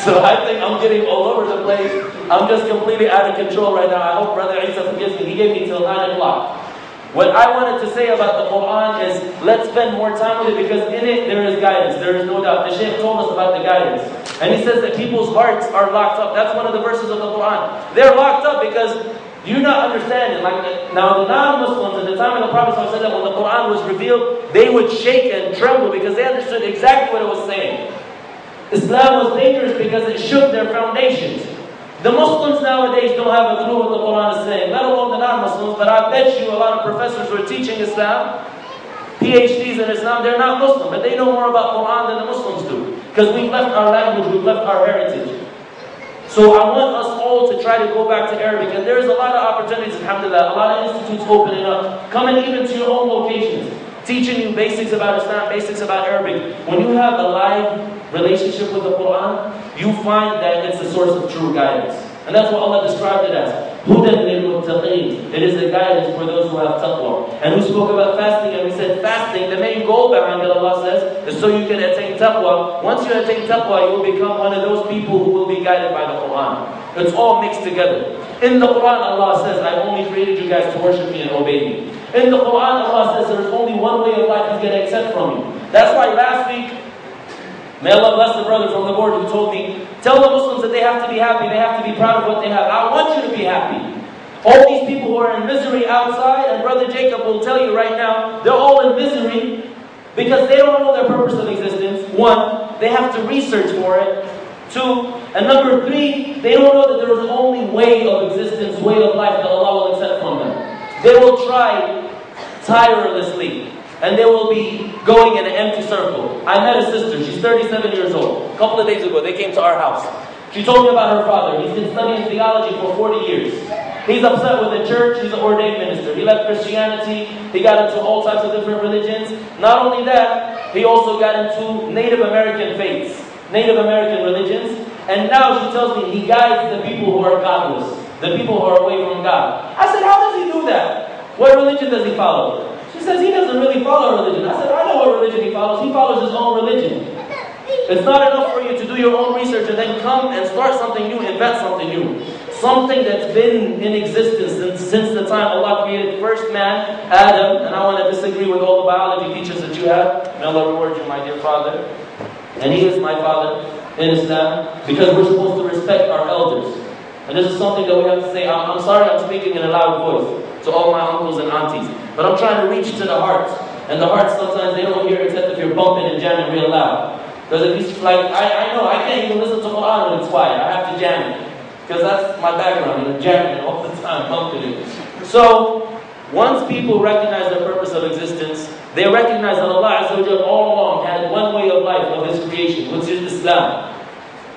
so I think I'm getting all over the place. I'm just completely out of control right now. I hope Brother Isa forgives me. He gave me till nine o'clock. What I wanted to say about the Quran is, let's spend more time with it because in it there is guidance. There is no doubt. The Shaykh told us about the guidance. And he says that people's hearts are locked up. That's one of the verses of the Quran. They're locked up because you not understand it. Like, now the non-Muslims at the time of the Prophet ﷺ, when the Quran was revealed, they would shake and tremble because they understood exactly what it was saying. Islam was dangerous because it shook their foundations. The Muslims nowadays don't have a clue what the Quran is saying, let alone the non-Muslims, but I bet you a lot of professors who are teaching Islam, PhDs in Islam, they're not Muslim, but they know more about Quran than the Muslims do. Because we've left our language, we've left our heritage. So I want us all to try to go back to Arabic. And there is a lot of opportunities, alhamdulillah, a lot of institutes opening up, coming even to your own locations, teaching you basics about Islam, basics about Arabic. When you have a live relationship with the Quran, you find that it's a source of true guidance. And that's what Allah described it as. Hudan lil muttaqin. It is the guidance for those who have taqwa. And we spoke about fasting, and we said fasting, the main goal behind it, Allah says, is so you can attain taqwa. Once you attain taqwa, you will become one of those people who will be guided by the Quran. It's all mixed together. In the Quran, Allah says, I've only created you guys to worship me and obey me. In the Quran, Allah says, there's only one way of life He's going to accept from you. That's why last week, may Allah bless the brother from the board who told me, tell the Muslims that they have to be happy, they have to be proud of what they have. I want you to be happy. All these people who are in misery outside, and Brother Jacob will tell you right now, they're all in misery because they don't know their purpose of existence. One, they have to research for it. Two, and number three, they don't know that there is only way of existence, way of life that Allah will accept from them. They will try tirelessly. And they will be going in an empty circle. I met a sister, she's thirty-seven years old. A couple of days ago, they came to our house. She told me about her father. He's been studying theology for forty years. He's upset with the church, he's an ordained minister. He left Christianity, he got into all types of different religions. Not only that, he also got into Native American faiths, Native American religions. And now she tells me he guides the people who are godless, the people who are away from God. I said, how does he do that? What religion does he follow? He says he doesn't really follow religion. I said, I know what religion he follows. He follows his own religion. It's not enough for you to do your own research and then come and start something new, invent something new. Something that's been in existence since, since the time Allah created first man, Adam. And I want to disagree with all the biology teachers that you have. May Allah reward you, my dear father. And he is my father in Islam. Because we're supposed to respect our elders. And this is something that we have to say. I'm, I'm sorry I'm speaking in a loud voice to all my uncles and aunties. But I'm trying to reach to the heart. And the heart sometimes they don't hear except if you're bumping and jamming real loud. Because at least, like, I, I know, I can't even listen to Quran when it's quiet. I have to jam it. Because that's my background. I'm jamming all the time, bumping it. So, once people recognize their purpose of existence, they recognize that Allah Azza wa Jalla all along had one way of life of His creation, which is Islam.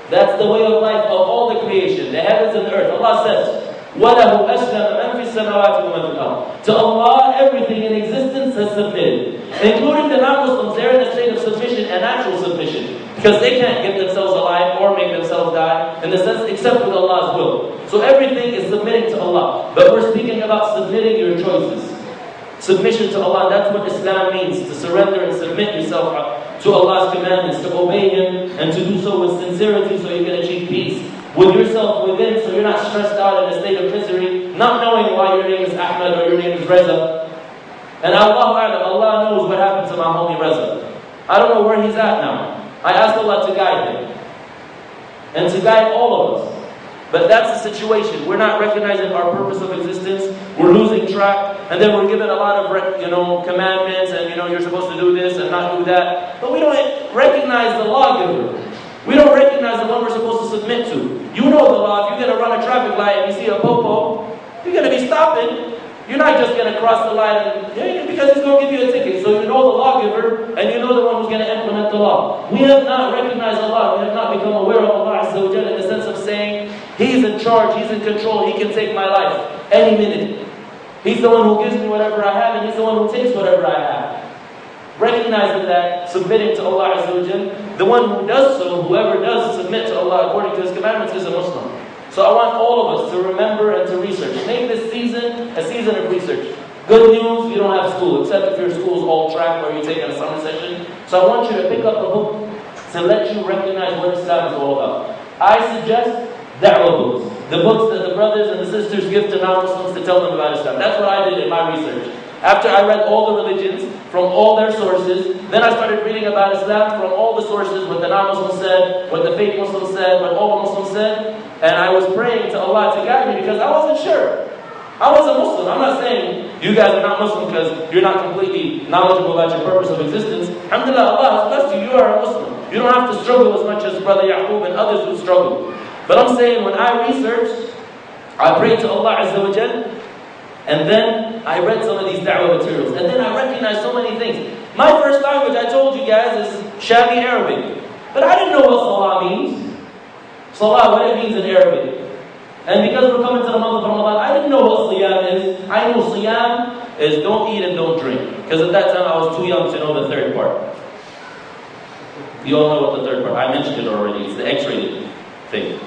That's the way of life of all the creation, the heavens and the earth. Allah says, وَلَهُ أَسْلَمَ مَنْ فِي السَّمَاوَاتِ وَمَنْ فِي الْأَرْضِ. To Allah, everything in existence has submitted. Including the non-Muslims, they're in a state of submission and natural submission. Because they can't get themselves alive or make themselves die, in the sense, except with Allah's will. So everything is submitting to Allah. But we're speaking about submitting your choices. Submission to Allah, that's what Islam means. To surrender and submit yourself to Allah's commandments, to obey Him, and to do so with sincerity so you can achieve peace. With yourself within, so you're not stressed out in a state of misery, not knowing why your name is Ahmad or your name is Reza. And Allahu A'lam, Allah knows what happened to my homie Reza. I don't know where he's at now. I asked Allah to guide him. And to guide all of us. But that's the situation. We're not recognizing our purpose of existence. We're losing track. And then we're given a lot of, you know, commandments and, you know, you're supposed to do this and not do that. But we don't recognize the lawgiver. We don't recognize the one we're supposed to submit to. You know the law. If you're going to run a traffic light and you see a popo, you're going to be stopping. You're not just going to cross the line and, because it's going to give you a ticket. So you know the lawgiver and you know the one who's going to implement the law. We have not recognized Allah. We have not become aware of Allah Azza wa Jalla in the sense of saying, He's in charge, He's in control, He can take my life any minute. He's the one who gives me whatever I have and He's the one who takes whatever I have. Recognizing that, submitting to Allah Azza wa Jalla, the one who does so, whoever does submit to Allah according to His commandments is a Muslim. So I want all of us to remember and to research. Make this season a season of research. Good news, you don't have school, except if your school's all track or you're taking a summer session. So I want you to pick up the book to let you recognize what Islam is all about. I suggest da'wah books, the books that the brothers and the sisters give to non-Muslims to tell them about Islam. That's what I did in my research. After I read all the religions from all their sources, then I started reading about Islam from all the sources, what the non-Muslim said, what the fake Muslim said, what all the Muslims said, and I was praying to Allah to guide me because I wasn't sure. I was a Muslim. I'm not saying you guys are not Muslim because you're not completely knowledgeable about your purpose of existence. Alhamdulillah, Allah has blessed you. You are a Muslim. You don't have to struggle as much as Brother Yaqub and others who struggle. But I'm saying when I researched, I prayed to Allah Azza wa Jal, and then I read some of these da'wah materials. And then I recognized so many things. My first language, I told you guys, is Shami Arabic. But I didn't know what Salah means. Salah, what it means in Arabic. And because we're coming to the month of Ramadan, I didn't know what Siyam is. I know Siyam is don't eat and don't drink. Because at that time I was too young to know the third part. You all know what the third part, I mentioned it already, it's the X-rated thing.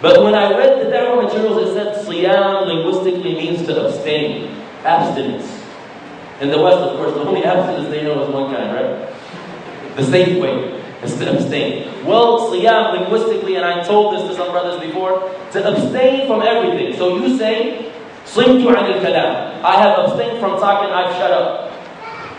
But when I read the Dawah materials, it said Siyam linguistically means to abstain, abstinence. In the West, of course, the only abstinence they know is one kind, right? The safe way is to abstain. Well, Siyam linguistically, and I told this to some brothers before, to abstain from everything. So you say, Simtu anil kalam. I have abstained from talking, I've shut up.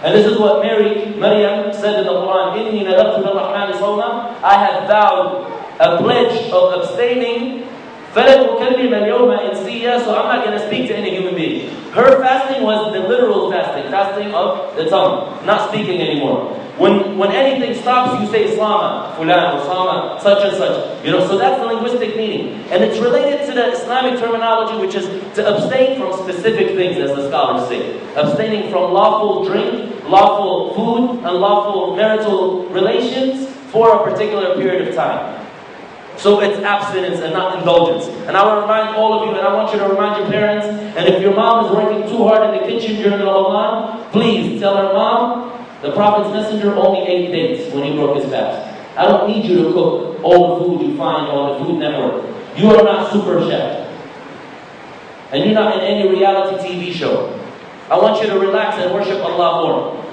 And this is what Mary, Maryam said in the Quran, Inni nadabtu lir-Rahmani sawman, I have vowed a pledge of abstaining. فَلَا أُكَلِّمَ الْيَوْمَ إِنْسِيًّا, so I'm not going to speak to any human being. Her fasting was the literal fasting, fasting of the tongue, not speaking anymore. When when anything stops, you say Islama, Fulan, Osama, such and such. You know, so that's the linguistic meaning. And it's related to the Islamic terminology, which is to abstain from specific things, as the scholars say. Abstaining from lawful drink, lawful food, and lawful marital relations for a particular period of time. So it's abstinence and not indulgence. And I want to remind all of you, and I want you to remind your parents, and if your mom is working too hard in the kitchen during Ramadan, please tell her, Mom, the Prophet's messenger only ate dates when he broke his fast. I don't need you to cook all the food you find on the Food Network. You are not Super Chef. And you're not in any reality T V show. I want you to relax and worship Allah more.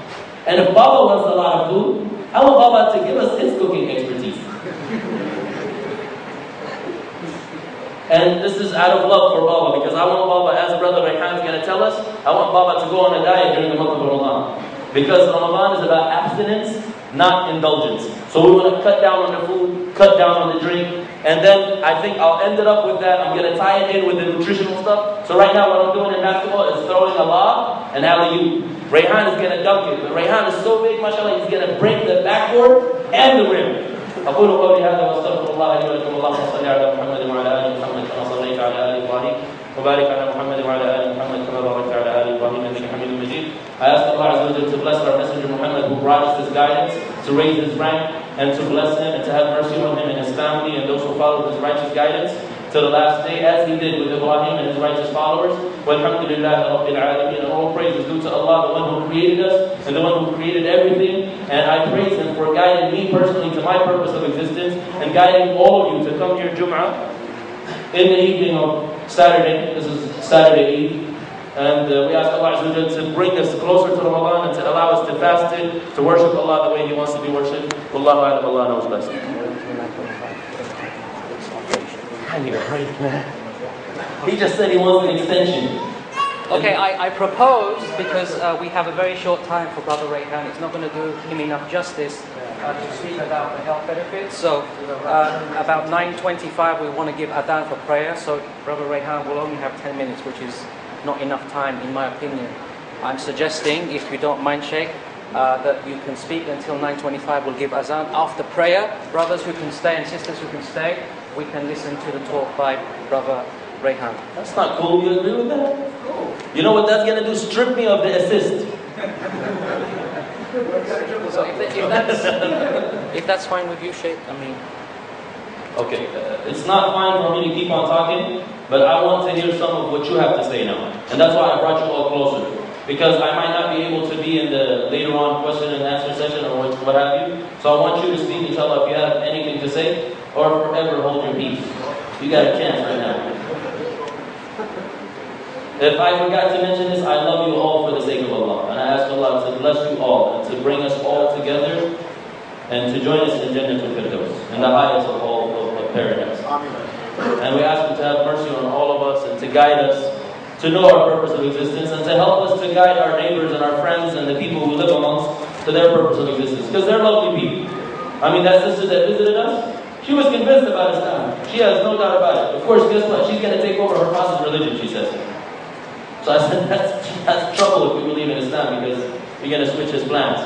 And if Baba wants a lot of food, I want Baba to give us his cooking expertise. And this is out of love for Baba, because I want Baba, as Brother Rayhan is going to tell us, I want Baba to go on a diet during the month of Ramadan. Because Ramadan is about abstinence, not indulgence. So we want to cut down on the food, cut down on the drink, and then I think I'll end it up with that. I'm going to tie it in with the nutritional stuff. So right now what I'm doing in basketball is throwing a lob and alley-oop. Rayhan is going to dunk it. But Rayhan is so big, mashallah, he's going to break the backboard and the rim. أقول قولي هذا واستغفر الله لي ولكم اللهم صل على محمد وعلى آل محمد كما صليت على آل إبراهيم وبارك على محمد وعلى آل محمد كما باركت على آل إبراهيم إنك حميد مجيد. I ask Allah Azza wa Jalla to bless our messenger Muhammad, who brought us this guidance, to raise his rank and to bless him and to have mercy on him and his family and those who follow his righteous guidance to the last day, as he did with Ibrahim and his righteous followers. Walhamdulillah Rabbil Alameen, and all praise is due to Allah, the one who created us and the one who created everything. And I praise Him for guiding me personally to my purpose of existence and guiding all of you to come here Jum'ah in the evening of Saturday. This is Saturday Eve. And uh, we ask Allah Azza wa Jalla to bring us closer to Ramadan and to allow us to fast it, to worship Allah the way He wants to be worshipped. Wallahu a'lam, Allah knows best. He just said he wants an extension. Okay, I, I propose, because uh, we have a very short time for Brother Rayhan, it's not going to do him enough justice uh, to speak about the health benefits. So, uh, about nine twenty-five, we want to give adhan for prayer. So, Brother Rayhan will only have ten minutes, which is not enough time, in my opinion. I'm suggesting, if you don't mind, Sheikh, Uh, that you can speak until nine twenty-five. We'll give azan after prayer. Brothers who can stay and sisters who can stay, we can listen to the talk by Brother Rayhan. That's not cool. You agree with that? Cool. You know what that's going to do? Strip me of the assist. So if, that, if, that's, if that's fine with you, Sheikh, I mean... Okay, uh, it's not fine for me to keep on talking, but I want to hear some of what you have to say now. And that's why I brought you all closer. Because I might not be able to be in the later on question and answer session or what, what have you. So I want you to speak, inshallah, if you have anything to say, or forever hold your peace. You got a chance right now. If I forgot to mention this, I love you all for the sake of Allah. And I ask Allah to bless you all and to bring us all together and to join us in Jannatul Firdaus, in the highest of all of paradise. And we ask Him to have mercy on all of us and to guide us to know our purpose of existence and to help us to guide our neighbors and our friends and the people who live amongst to their purpose of existence. Because they're lovely people. I mean, that sister that visited us, she was convinced about Islam. She has no doubt about it. Of course, guess what? She's going to take over her pastor's religion, she says. So I said, that's, that's trouble if we believe in Islam, because you're going to switch his plans.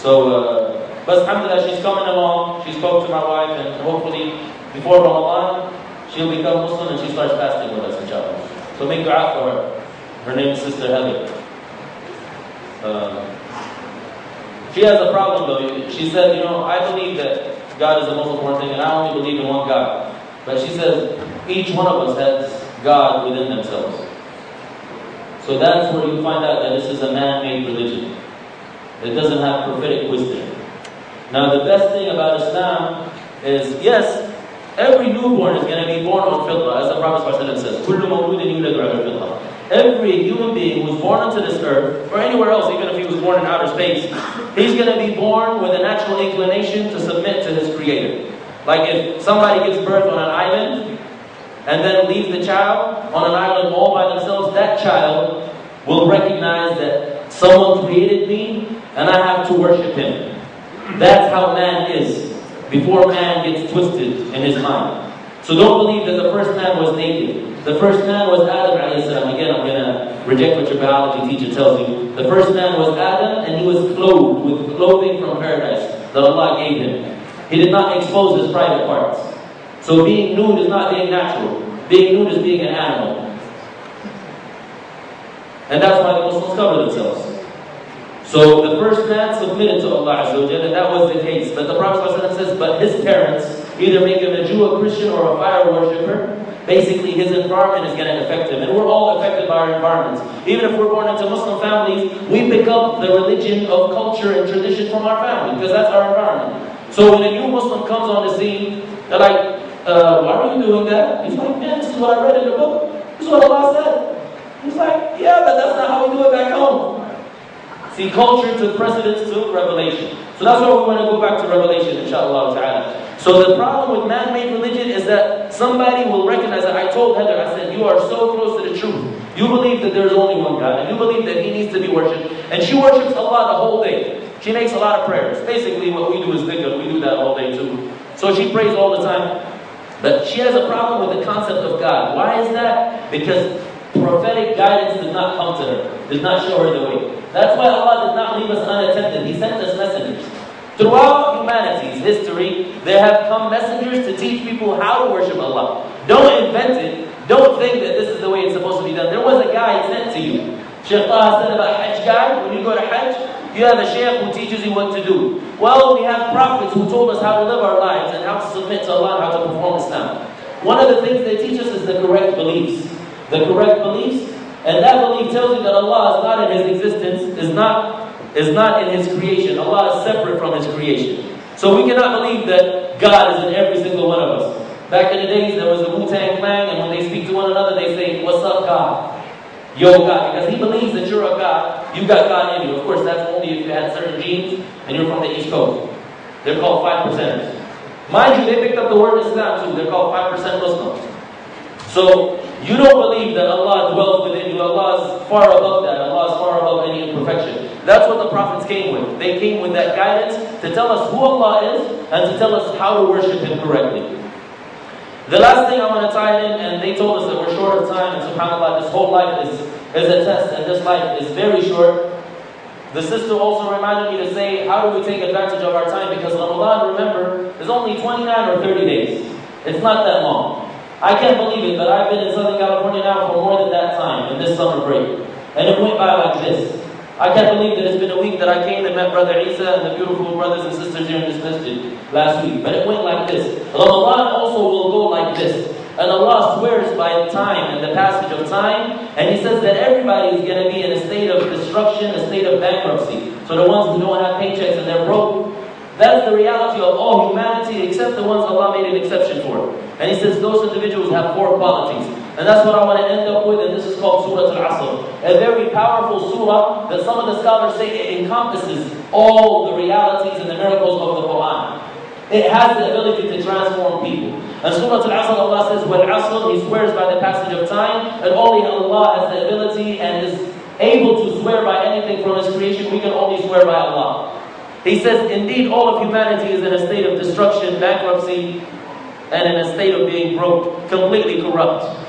So, uh, but alhamdulillah, she's coming along. She spoke to my wife, and hopefully, before Ramadan, she'll become Muslim and she starts fasting with us, inshallah. So make dua for her. Her name is Sister Heather. Uh, she has a problem though. She said, you know, I believe that God is the most important thing and I only believe in one God. But she says, each one of us has God within themselves. So that's where you find out that this is a man-made religion. It doesn't have prophetic wisdom. Now the best thing about Islam is, yes, every newborn is going to be born on fitrah, as the Prophet ﷺ says, كُلُّ مَوْلُودٍ يُولَدُ عَلَى الْفِطْرَةِ. Every human being who's born into this earth, or anywhere else, even if he was born in outer space, he's going to be born with a natural inclination to submit to his creator. Like if somebody gives birth on an island, and then leaves the child on an island all by themselves, that child will recognize that someone created me, and I have to worship him. That's how man is, before man gets twisted in his mind. So don't believe that the first man was naked. The first man was Adam alayhi salam. Again, I'm going to reject what your biology teacher tells you. The first man was Adam, and he was clothed with clothing from paradise that Allah gave him. He did not expose his private parts. So being nude is not being natural. Being nude is being an animal. And that's why the Muslims cover themselves. So the first man submitted to Allah Azza wa Jalla, and that was the case. But the Prophet says, but his parents either make him a Jew, a Christian, or a fire worshipper. Basically, his environment is going to affect him. And we're all affected by our environments. Even if we're born into Muslim families, we pick up the religion of culture and tradition from our family, because that's our environment. So when a new Muslim comes on the scene, they're like, uh, why are you doing that? He's like, man, this is what I read in the book. This is what Allah said. He's like, yeah, but that's not how we do it back home. See, culture took precedence to revelation. So that's why we want to go back to revelation, inshaAllah ta'ala. So the problem with man-made religion is that somebody will recognize that. I told Heather, I said, you are so close to the truth. You believe that there's only one God, and you believe that He needs to be worshipped. And she worships Allah the whole day. She makes a lot of prayers. Basically, what we do is dhikr. We do that all day too. So she prays all the time. But she has a problem with the concept of God. Why is that? Because prophetic guidance did not come to her, did not show her the way. That's why Allah did not leave us unattended. He sent us messengers. Throughout humanity's history, there have come messengers to teach people how to worship Allah. Don't invent it. Don't think that this is the way it's supposed to be done. There was a guy sent to you. Shaykh Taha said about Hajj guy, when you go to Hajj, you have a shaykh who teaches you what to do. Well, we have prophets who told us how to live our lives and how to submit to Allah and how to perform Islam. One of the things they teach us is the correct beliefs. The correct beliefs, and that belief tells you that Allah is not in His existence, is not, is not in His creation. Allah is separate from His creation. So we cannot believe that God is in every single one of us. Back in the days, there was the Wu-Tang Clan, and when they speak to one another, they say, "What's up, God? Yo, God," because he believes that you're a God. You've got God in you. Of course, that's only if you had certain genes and you're from the East Coast. They're called five percenters. Mind you, they picked up the word Islam too. They're called five percent Muslims. So, you don't believe that Allah dwells within you. Allah is far above that. Allah is far above any imperfection. That's what the prophets came with. They came with that guidance to tell us who Allah is and to tell us how to worship Him correctly. The last thing I want to tie in, and they told us that we're short of time, and subhanAllah, this whole life is, is a test, and this life is very short. The sister also reminded me to say, how do we take advantage of our time? Because Ramadan, remember, is only twenty-nine or thirty days. It's not that long. I can't believe it, but I've been in Southern California now for more than that time, in this summer break. And it went by like this. I can't believe that it's been a week that I came and met Brother Isa and the beautiful brothers and sisters here in this masjid last week. But it went like this. Ramadan also will go like this. And Allah swears by time and the passage of time. And He says that everybody is going to be in a state of destruction, a state of bankruptcy. So the ones who don't have paychecks and they're broke, that's the reality of all humanity except the ones Allah made an exception for. And He says those individuals have four qualities. And that's what I want to end up with, and this is called Surah Al Asr. A very powerful surah that some of the scholars say it encompasses all the realities and the miracles of the Quran. It has the ability to transform people. And Surah Al Asr, Allah says, "Wal Asr," He swears by the passage of time, and only Allah has the ability and is able to swear by anything from His creation. We can only swear by Allah. He says, indeed, all of humanity is in a state of destruction, bankruptcy, and in a state of being broke, completely corrupt.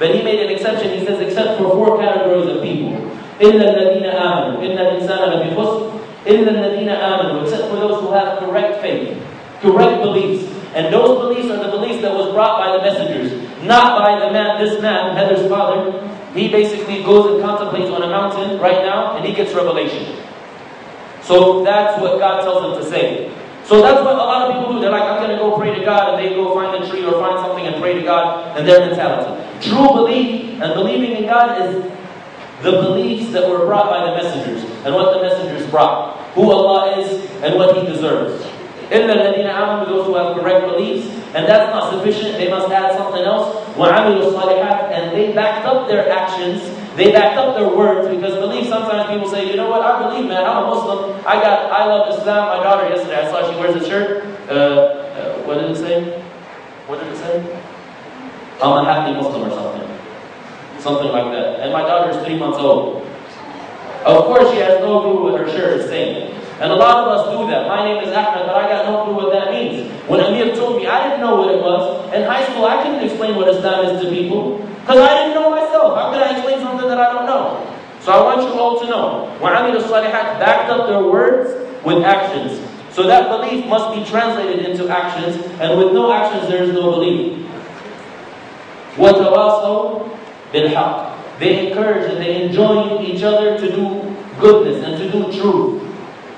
But He made an exception. He says, except for four categories of people. إِلَّا الَّذِينَ آمَنُوا إِلَّا الْإِنسَانَ لَفِي خُسْرٍ إِلَّا الَّذِينَ آمَنُوا, except for those who have correct faith, correct beliefs. And those beliefs are the beliefs that was brought by the messengers, not by the man, this man, Heather's father. He basically goes and contemplates on a mountain right now, and he gets revelation. So that's what God tells him to say. So that's what a lot of people do. They're like, I'm going to go pray to God, and they go find a tree or find something and pray to God, and their mentality. True belief and believing in God is the beliefs that were brought by the messengers, and what the messengers brought, who Allah is and what He deserves. إِلَّا الَّذِينَ آمَنُوا, those who have correct beliefs, and that's not sufficient, they must add something else. وَعَمِلُوا الصَّالِحَاتِ, and they backed up their actions, they backed up their words, because belief, sometimes people say, you know what, I believe, man, I'm a Muslim, I got, I love Islam. My daughter yesterday, I saw she wears a shirt, uh, uh, what did it say? What did it say? I'm a happy Muslim or something. Something like that. And my daughter is three months old. Of course she has no clue what her shirt is saying. And a lot of us do that. My name is Ahmad, but I got no clue what that means. When Amir told me, I didn't know what it was. In high school, I couldn't explain what Islam is to people, because I didn't know myself. How could I explain something that I don't know? So I want you all to know. وَعَمِلُوا الصَّالِحَاتِ, backed up their words with actions. So that belief must be translated into actions, and with no actions there is no belief. وَتَوَاصَوْا بِالْحَقِّ, they encourage and they enjoin each other to do goodness and to do truth.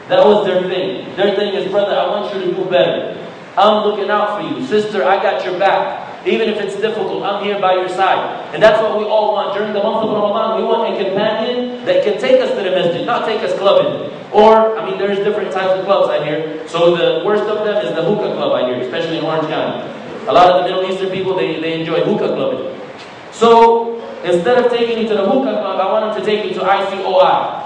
That was their thing. Their thing is, brother, I want you to do better. I'm looking out for you. Sister, I got your back. Even if it's difficult, I'm here by your side. And that's what we all want. During the month of Ramadan, we want a companion that can take us to the masjid, not take us clubbing. Or, I mean, there's different types of clubs, I hear. So the worst of them is the hookah club, I hear, especially in Orange County. A lot of the Middle Eastern people, they, they enjoy hookah clubbing. So, instead of taking you to the hookah club, I want them to take you to I C O I.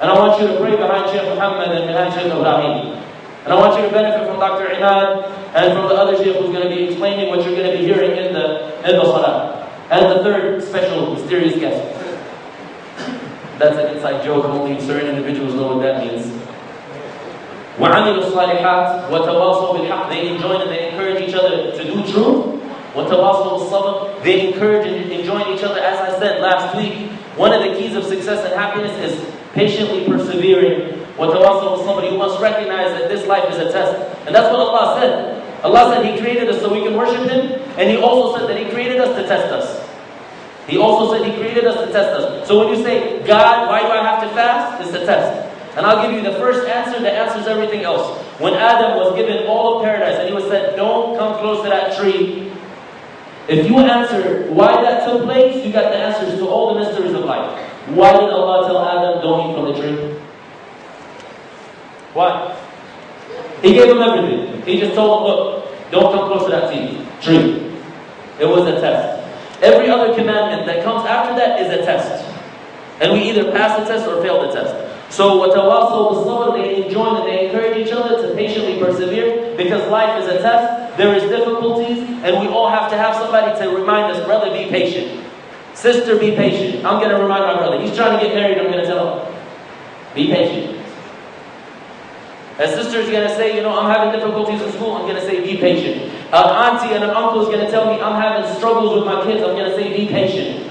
And I want you to pray behind Shaykh Muhammad and behind Shaykh Ibrahim. And I want you to benefit from Doctor Imad and from the other Shaykh who's going to be explaining what you're going to be hearing in the, in the Salah. And the third special mysterious guest. That's an inside joke, only certain individuals know what that means. وَعَمِلُوا الصَّالِحَاتِ وَتَوَاصَوْا بِالْحَقِّ, they enjoin and they encourage each other to do truth. وَتَوَاصَوْا بِالصَّبْرِ, they encourage and enjoin each other. As I said last week, one of the keys of success and happiness is patiently persevering. وَتَوَاصَوْا بِالصَّبْرِ, you must recognize that this life is a test. And that's what Allah said. Allah said He created us so we can worship Him. And He also said that He created us to test us. He also said He created us to test us. So when you say, God, why do I have to fast? It's a test. And I'll give you the first answer that answers everything else. When Adam was given all of paradise and he was said, don't come close to that tree, if you answer why that took place, you got the answers to all the mysteries of life. Why did Allah tell Adam, don't eat from the tree? Why? He gave him everything. He just told him, look, don't come close to that tree. It was a test. Every other commandment that comes after that is a test. And we either pass the test or fail the test. So, وَتَوَاصَوْا بِالصَّبْرِ, they enjoin and they encourage each other to patiently persevere, because life is a test, there is difficulties, and we all have to have somebody to remind us, brother, be patient. Sister, be patient. I'm going to remind my brother. He's trying to get married. I'm going to tell him, be patient. A sister's going to say, you know, I'm having difficulties in school. I'm going to say, be patient. An auntie and an uncle is going to tell me, I'm having struggles with my kids. I'm going to say, be patient.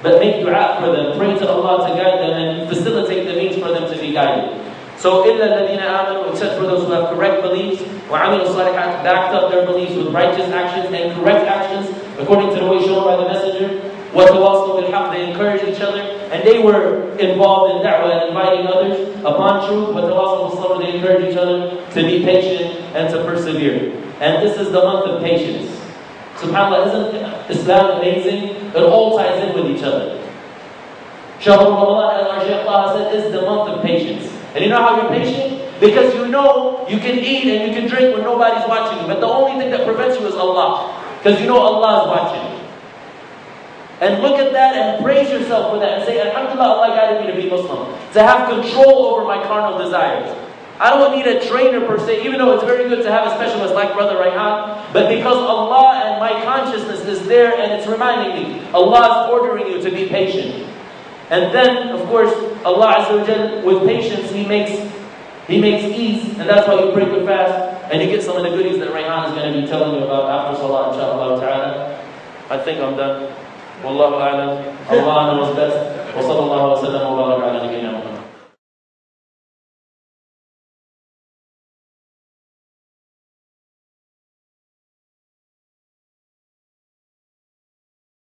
But make dua for them. Pray to Allah to guide them and facilitate the means for them to be guided. So, إِلَّا الَّذِينَ آمَنُوا, except for those who have correct beliefs, وَعَمِلُوا الصَّالِحَاتِ, backed up their beliefs with righteous actions and correct actions according to the way shown by the Messenger. وَتَوَاصَلُوا بِالْحَقِّ, they encouraged each other, and they were involved in da'wah and inviting others upon truth. وَتَوَاصَلُوا بِالصَّبْرِ, they encouraged each other to be patient and to persevere. And this is the month of patience. SubhanAllah, isn't Islam amazing? It all ties in with each other. Shahr Ramadan, as our Shaykh Taha said, is the month of patience. And you know how you're patient? Because you know you can eat and you can drink when nobody's watching you. But the only thing that prevents you is Allah. Because you know Allah is watching. And look at that and praise yourself for that and say, Alhamdulillah, Allah guided me to be Muslim. To have control over my carnal desires. I don't need a trainer per se, even though it's very good to have a specialist like Brother Rayhan. But because Allah and my consciousness is there and it's reminding me, Allah is ordering you to be patient. And then, of course, Allah Azza wa Jal, with patience, He makes, He makes ease. And that's why you break the fast and you get some of the goodies that Rayhan is going to be telling you about after Salah, inshaAllah ta'ala. I think I'm done. والله أعلم. الله أعلم. وصلى الله وسلم وبارك على نبينا محمد.